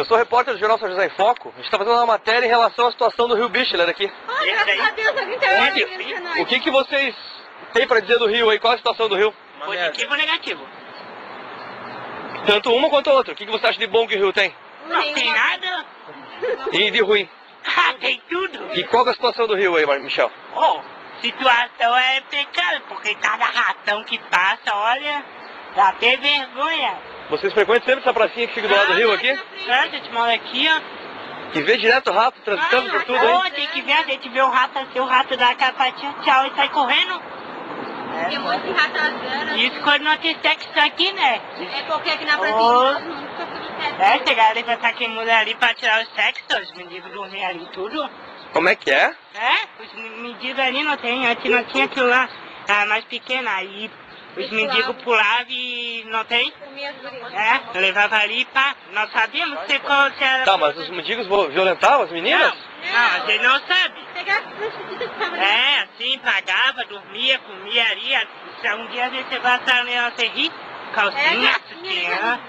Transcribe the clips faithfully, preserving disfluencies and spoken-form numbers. Eu sou repórter do Jornal São José em Foco. A gente está fazendo uma matéria em relação à situação do Rio Büchler aqui. Ai, graças a Deus, a gente é. O que, que vocês têm para dizer do Rio aí? Qual é a situação do Rio? Positivo ou negativo? Tanto uma quanto a outra. O que, que você acha de bom que o Rio tem? Não tem nada. E de ruim? Ah, tem tudo. E qual é a situação do Rio aí, Michel? Oh, situação é precária, porque cada ratão que passa, olha, dá até vergonha. Vocês frequentam sempre essa pracinha que fica do lado do rio aqui? É, a gente mora aqui, ó. E vê direto o rato, transitando ah, por tudo aí? Oh, tem que ver, a gente vê o rato assim, o rato dá a capatinha, tchau, e sai correndo. Tem um monte de ratazana. Isso quando não tem sexo aqui, né? É porque aqui na pracinha nós não conseguimos sexo. É, chegaram ali pra estar que mulher ali pra tirar o sexo, os meninos dormem ali tudo. Como é que é? É, os mendigos ali não tem, antes não tinha aquilo lá, era mais pequena, aí os mendigos pulavam e não tem? É, levava ali e pá, nós sabíamos se qual se era... Tá, mas os mendigos violentavam as meninas? Não, não, a gente não sabe. Pegava as prostitutas que é, assim, pagava, dormia, comia ali, um dia a gente passava ali, ó, você ri, calcinha, sutiã...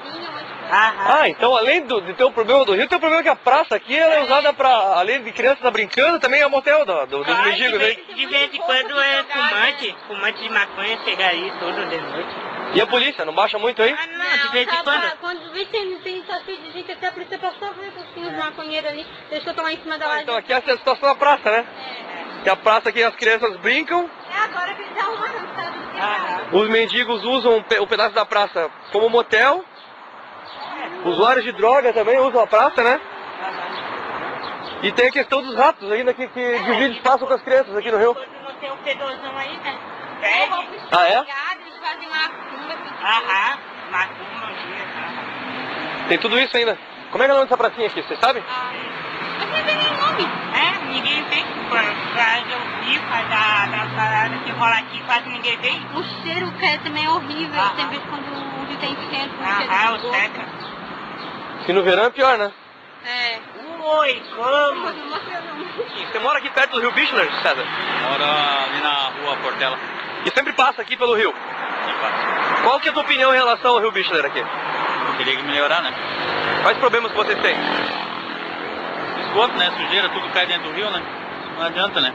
Ah, então além do, de ter o problema do rio, tem o problema que a praça aqui ela é usada pra, além de crianças brincando, também é motel do, do, dos mendigos, né? De vez em quando é fumante, fumante de maconha, chega aí todo de noite. E a polícia, não baixa muito aí? Ah, não, de vez em quando. Quando vê que tem situação de gente, até a polícia passou, viu, assim, os maconheiros ali, deixou tomar em cima da laje. Então aqui é a situação da praça, né? É. Que a praça aqui as crianças brincam. É agora que eles arrumaram, sabe? Os mendigos usam o pedaço da praça como motel. Usuários de droga também usam a praça, né? E tem a questão dos ratos ainda que, que é, dividem espaço com as crianças aqui no rio. Não tem um pedozão aí, né? Ah, é? Eles fazem macumba. Aham, macumba. Tem tudo isso ainda. Como é que é o nome dessa pracinha aqui, vocês sabem? Ah, não tem nenhum nome. É, ninguém vem. Faz o rio, faz a parada que rola aqui, quase ninguém vem. O cheiro que é também é horrível. Ah, tem vezes quando... Tem tempo, ah, o seca. Que no verão é pior, né? É. Oi, como? Você mora aqui perto do Rio Büchler, César? Moro ali na rua Portela. E sempre passa aqui pelo rio? Sim, passa. Qual que é a tua opinião em relação ao Rio Büchler aqui? Eu teria que melhorar, né? Quais problemas que vocês têm? Esgoto, né? Sujeira, tudo cai dentro do rio, né? Não adianta, né?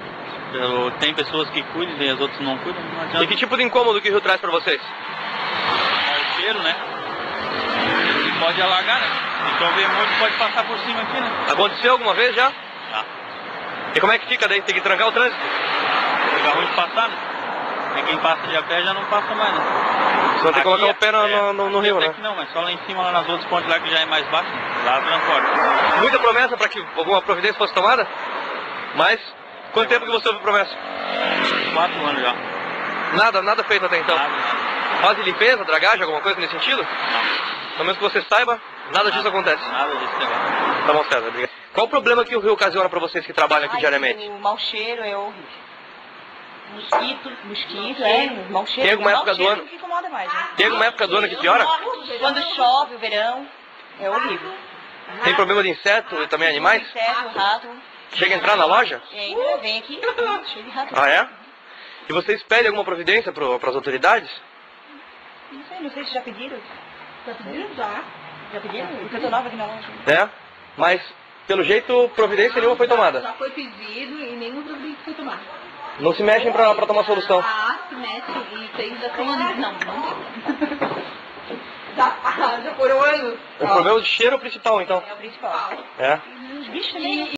Tem pessoas que cuidam e as outras não cuidam, não adianta. E que tipo de incômodo que o rio traz pra vocês? Né? E pode alagar, né? Se chover muito, pode passar por cima aqui, né? Aconteceu alguma vez já? Já. E como é que fica daí? Tem que trancar o trânsito? Fica ruim de passar, né? E quem passa de a pé já não passa mais, né? Só tem aqui, que colocar o pé no, é, no, no rio, né? Aqui não, mas só lá em cima, lá nas outras pontes lá que já é mais baixo, né? Lá transporta. Muita promessa para que alguma providência fosse tomada? Mas, quanto tempo que você ouviu promessa? Quatro anos já. Nada, nada feito até então? Nada, nada. Fazem limpeza, dragagem, alguma coisa nesse sentido? Não. Pelo menos que você saiba, nada disso acontece. Nada disso acontece. Tá bom, César, obrigado. Qual o problema que o rio ocasiona para vocês que trabalham aqui Ai, diariamente? O mau cheiro é horrível. Mosquito, mosquito, é, o mau cheiro. Tem alguma época do ano que incomoda mais, né? Tem alguma época do ano que piora? Quando chove, o verão, é horrível. Tem problema de inseto e também animais? Inseto, rato. Chega a entrar na loja? Entra, vem aqui, cheio de rato. Ah, é? E vocês pedem alguma providência para as autoridades? Não sei, não sei se já pediram. Já pediram? Já. Já pediram? Porque eu tô nova aqui na loja. É, mas pelo jeito providência nenhuma foi tomada. Já foi pedido e nenhuma providência foi tomada. Não se mexem pra, pra tomar solução. Ah, se mexem e tem já tem anos. Não, não. Já foram anos. O problema do cheiro é o principal, então. É o principal. É. Os bichos também.